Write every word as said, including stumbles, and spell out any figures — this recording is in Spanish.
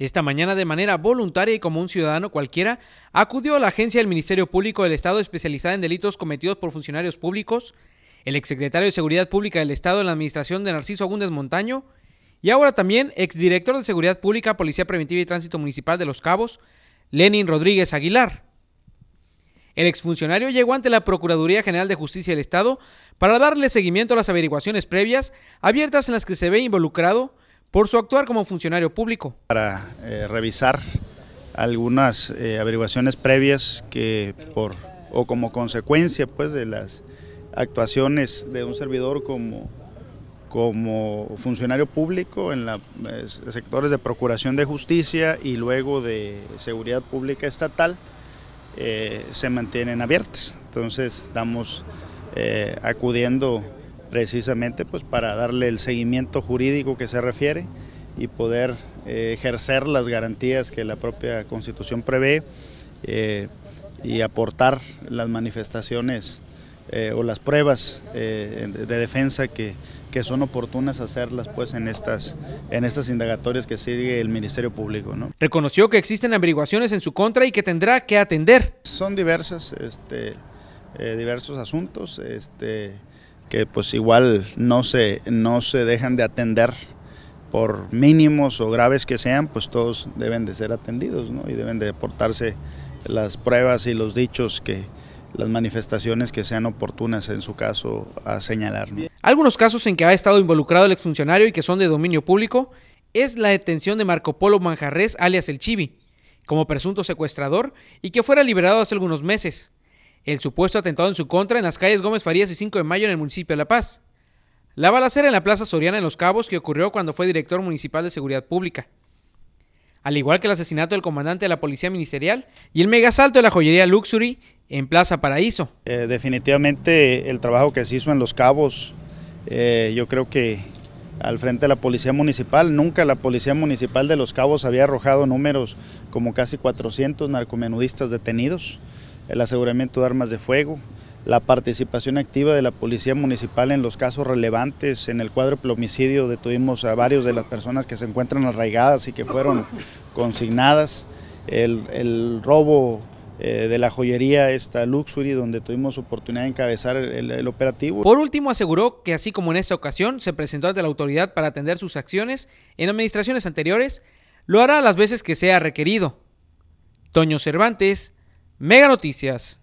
Esta mañana, de manera voluntaria y como un ciudadano cualquiera, acudió a la agencia del Ministerio Público del Estado especializada en delitos cometidos por funcionarios públicos, el exsecretario de Seguridad Pública del Estado en la administración de Narciso Agúndez Montaño y ahora también exdirector de Seguridad Pública, Policía Preventiva y Tránsito Municipal de Los Cabos, Lenín Rodríguez Aguilar. El exfuncionario llegó ante la Procuraduría General de Justicia del Estado para darle seguimiento a las averiguaciones previas abiertas en las que se ve involucrado por su actuar como funcionario público. Para eh, revisar algunas eh, averiguaciones previas que por o como consecuencia pues, de las actuaciones de un servidor como, como funcionario público en los eh, sectores de Procuración de Justicia y luego de Seguridad Pública Estatal, Eh, se mantienen abiertas. Entonces estamos eh, acudiendo precisamente pues, para darle el seguimiento jurídico que se refiere y poder eh, ejercer las garantías que la propia Constitución prevé eh, y aportar las manifestaciones eh, o las pruebas eh, de defensa que, que son oportunas hacerlas pues, en estas, en estas indagatorias que sigue el Ministerio Público, ¿no? Reconoció que existen averiguaciones en su contra y que tendrá que atender. Son diversas, este, eh, diversos asuntos este, que pues igual no se, no se dejan de atender por mínimos o graves que sean, pues todos deben de ser atendidos, ¿no? Y deben de aportarse las pruebas y los dichos que las manifestaciones que sean oportunas en su caso a señalar, ¿no? Algunos casos en que ha estado involucrado el exfuncionario y que son de dominio público es la detención de Marco Polo Manjarres, alias El Chibi, como presunto secuestrador y que fuera liberado hace algunos meses. El supuesto atentado en su contra en las calles Gómez Farías y cinco de mayo en el municipio de La Paz. La balacera en la Plaza Soriana en Los Cabos que ocurrió cuando fue director municipal de Seguridad Pública. Al igual que el asesinato del comandante de la Policía Ministerial y el megasalto de la joyería Luxury en Plaza Paraíso. Eh, definitivamente el trabajo que se hizo en Los Cabos, eh, yo creo que al frente de la Policía Municipal, nunca la Policía Municipal de Los Cabos había arrojado números como casi cuatrocientos narcomenudistas detenidos, el aseguramiento de armas de fuego, la participación activa de la Policía Municipal en los casos relevantes, en el cuádruple homicidio detuvimos a varios de las personas que se encuentran arraigadas y que fueron consignadas, el, el robo eh, de la joyería esta Luxury donde tuvimos oportunidad de encabezar el, el operativo. Por último aseguró que así como en esta ocasión se presentó ante la autoridad para atender sus acciones en administraciones anteriores, lo hará las veces que sea requerido. Toño Cervantes, Mega Noticias.